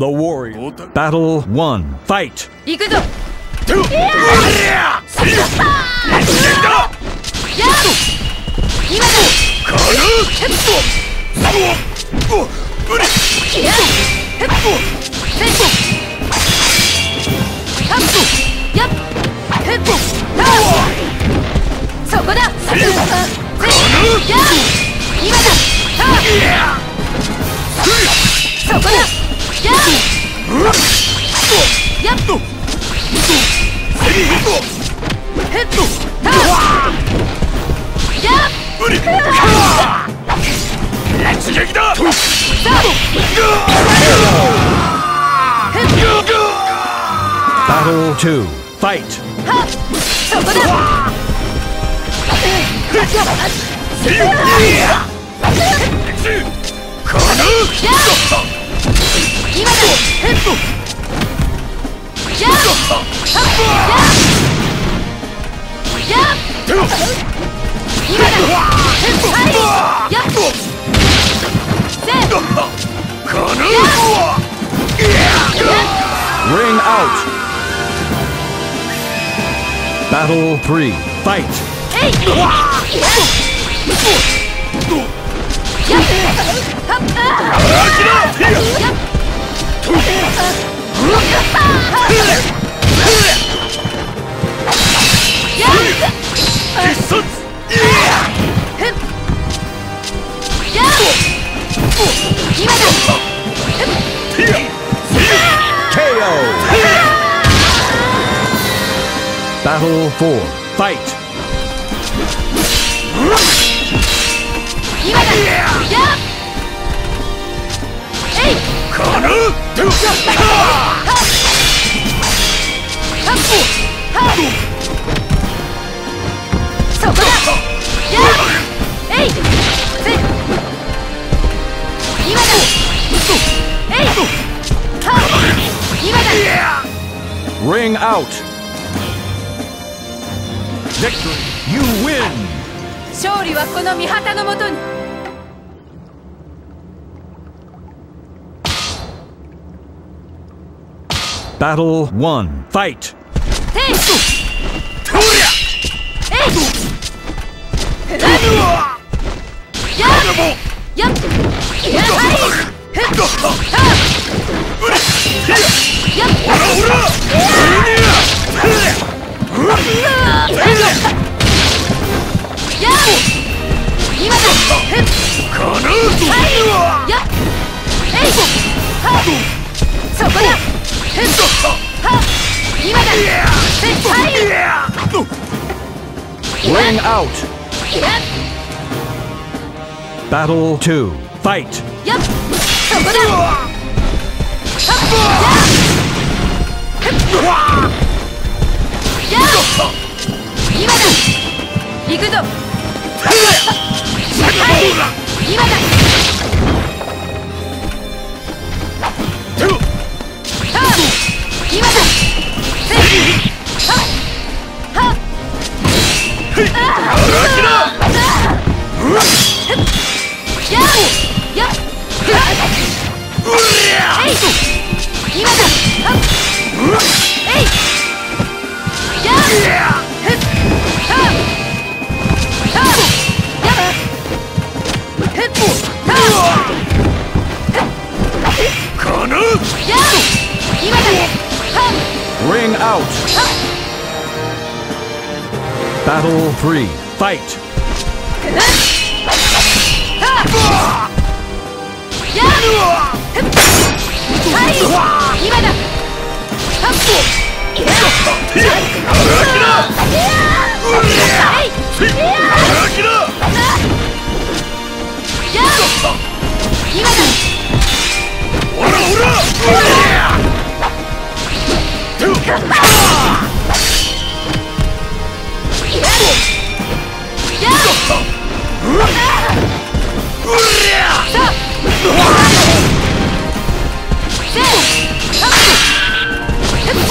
the warrior. Battle 1. Fight! Battle 2. Fight! Ring out! Battle 3. Fight! Battle 4. Fight! Ring out! Victory! You win! 勝利はこの御旗のもとに! Battle 1. Fight! Ring out! Battle 2. Fight! Ring out! Battle 3.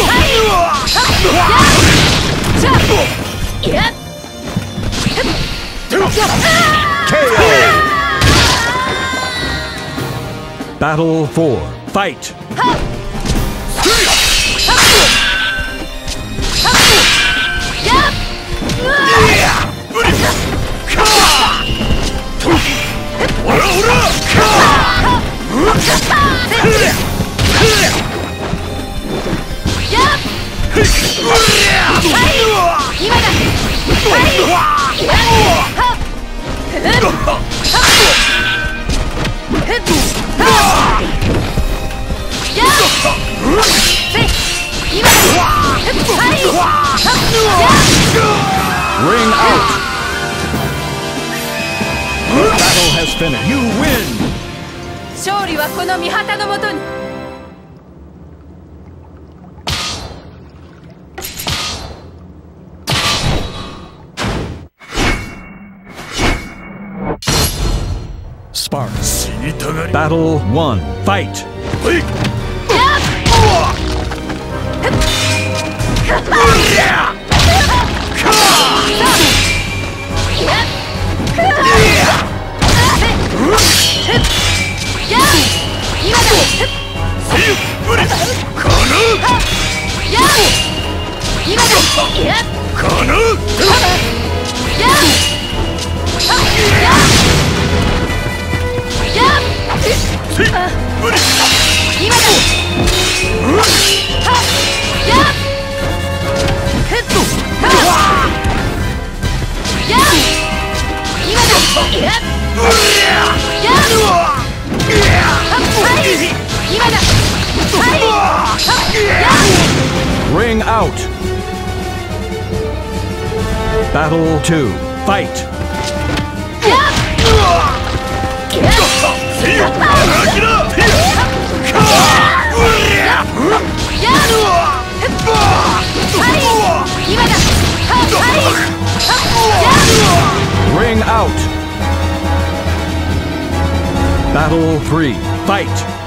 KO! Battle 4. Fight! Ring out! The battle has finished. You win! 勝利はこの御旗のもとに Sparks. Battle 1. Fight! Ring out. Battle 2. Fight. Ring out. Battle 3. Fight!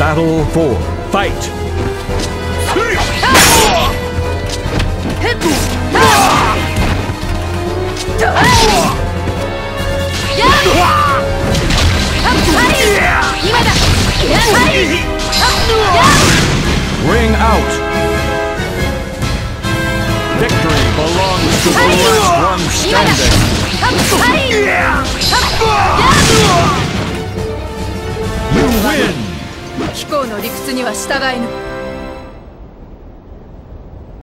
Battle 4. Fight! Ring out! Victory belongs to the last one standing! You win! 貴公の理屈には従えぬ